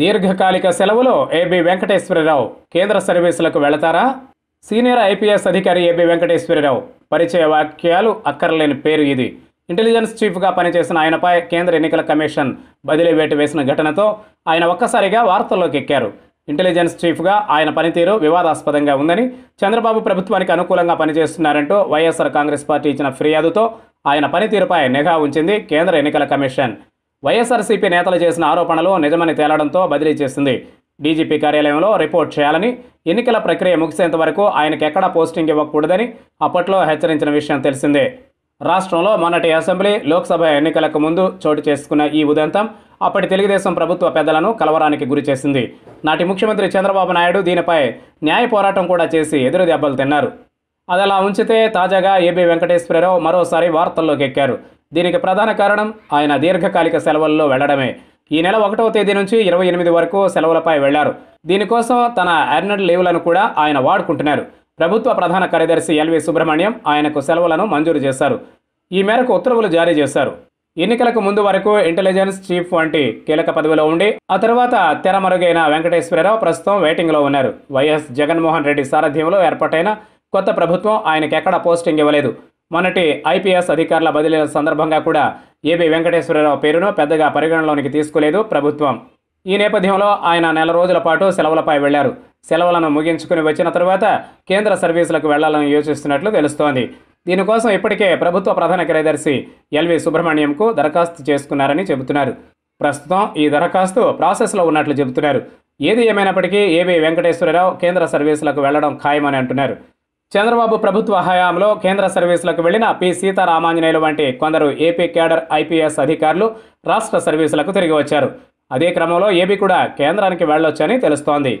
దీర్ఘకాలిక సెలవులో ఏబీ వెంకటేశ్వరరావు కేంద్ర సర్వీసులకు వెళతారా? సీనియర్ ఐపీఎస్ అధికారి ఏబీ వెంకటేశ్వరరావు పరిచయ వాక్యాలు అక్కర్లేని పేరు ఇది. ఇంటెలిజెన్స్ చీఫ్గా పనిచేసిన ఆయనపై కేంద్ర ఎన్నికల కమిషన్ బదిలీ వేటు వేసిన ఘటనతో ఆయన ఒక్కసారిగా వార్తల్లోకి ఎక్కారు. ఇంటెలిజెన్స్ చీఫ్గా ఆయన పనితీరు వివాదాస్పదంగా ఉందని, చంద్రబాబు ప్రభుత్వానికి అనుకూలంగా పనిచేస్తున్నారంటూ వైఎస్ఆర్ కాంగ్రెస్ పార్టీ ఇచ్చిన ఫిర్యాదుతో ఆయన పనితీరుపై నిఘా ఉంచింది కేంద్ర ఎన్నికల కమిషన్. వైఎస్ఆర్సీపీ నేతలు చేసిన ఆరోపణలు నిజమని తేలడంతో బదిలీ చేసింది. డీజీపీ కార్యాలయంలో రిపోర్ట్ చేయాలని, ఎన్నికల ప్రక్రియ ముగిసేంత వరకు ఆయనకు ఎక్కడా పోస్టింగ్ ఇవ్వకూడదని అప్పట్లో హెచ్చరించిన విషయం తెలిసిందే. రాష్ట్రంలో మొన్నటి అసెంబ్లీ, లోక్సభ ఎన్నికలకు ముందు చోటు చేసుకున్న ఈ ఉదంతం అప్పటి తెలుగుదేశం ప్రభుత్వ పెద్దలను కలవరానికి గురిచేసింది. నాటి ముఖ్యమంత్రి చంద్రబాబు నాయుడు దీనిపై న్యాయ పోరాటం కూడా చేసి ఎదురు దెబ్బలు తిన్నారు. అదలా ఉంచితే తాజాగా ఏబీ వెంకటేశ్వరరావు మరోసారి వార్తల్లోకి ఎక్కారు. దీనికి ప్రధాన కారణం ఆయన దీర్ఘకాలిక సెలవుల్లో వెళ్లడమే. ఈ నెల 1వ తేదీ నుంచి 28 వరకు సెలవులపై వెళ్లారు. దీనికోసం తన యాన్యువల్ లీవ్లను కూడా ఆయన వాడుకుంటున్నారు. ప్రభుత్వ ప్రధాన కార్యదర్శి ఎల్వి సుబ్రమణ్యం ఆయనకు సెలవులను మంజూరు చేశారు. ఈ మేరకు ఉత్తర్వులు జారీ చేశారు. ఎన్నికలకు ముందు వరకు ఇంటెలిజెన్స్ చీఫ్ వంటి కీలక పదవిలో ఉండి ఆ తర్వాత తెరమరుగైన వెంకటేశ్వరరావు ప్రస్తుతం వెయిటింగ్లో ఉన్నారు. వైఎస్ జగన్మోహన్ రెడ్డి సారథ్యంలో ఏర్పాటైన కొత్త ప్రభుత్వం ఆయనకు ఎక్కడా పోస్టింగ్ ఇవ్వలేదు. మొన్నటి ఐపీఎస్ అధికారుల బదిలీల సందర్భంగా కూడా ఏబీ వెంకటేశ్వరరావు పేరును పెద్దగా పరిగణలోనికి తీసుకోలేదు ప్రభుత్వం. ఈ నేపథ్యంలో ఆయన నెల రోజుల పాటు సెలవులపై వెళ్లారు. సెలవులను ముగించుకుని వచ్చిన తర్వాత కేంద్ర సర్వీసులకు వెళ్లాలని యోచిస్తున్నట్లు తెలుస్తోంది. దీనికోసం ఇప్పటికే ప్రభుత్వ ప్రధాన కార్యదర్శి ఎల్వి సుబ్రమణ్యంకు దరఖాస్తు చేసుకున్నారని చెబుతున్నారు. ప్రస్తుతం ఈ దరఖాస్తు ప్రాసెస్లో ఉన్నట్లు చెబుతున్నారు. ఏది ఏమైనప్పటికీ ఏబీ వెంకటేశ్వరరావు కేంద్ర సర్వీసులకు వెళ్లడం ఖాయమని అంటున్నారు. చంద్రబాబు ప్రభుత్వ హయాంలో కేంద్ర సర్వీసులకు వెళ్లిన పి సీతారామాంజనేయులు వంటి కొందరు ఏపీ క్యాడర్ ఐపీఎస్ అధికారులు రాష్ట్ర సర్వీసులకు తిరిగి వచ్చారు. అదే క్రమంలో ఏబీ కూడా కేంద్రానికి వెళ్లొచ్చని తెలుస్తోంది.